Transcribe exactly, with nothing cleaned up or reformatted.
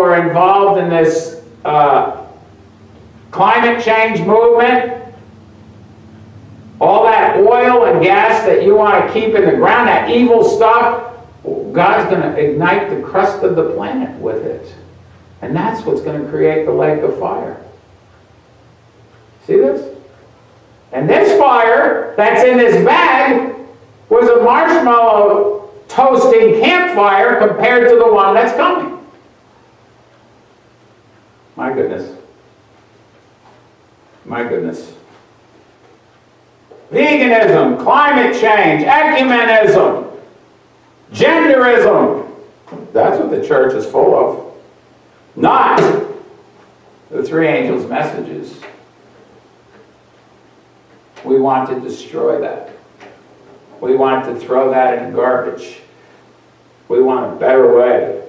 Are involved in this uh, climate change movement, all that oil and gas that you want to keep in the ground, that evil stuff, God's going to ignite the crust of the planet with it. And that's what's going to create the lake of fire. See this? And this fire that's in this bag was a marshmallow toasting campfire compared to the one that's coming. My goodness. My goodness. Veganism, climate change, ecumenism, genderism. That's what the church is full of. Not the three angels' messages. We want to destroy that. We want to throw that in garbage. We want a better way.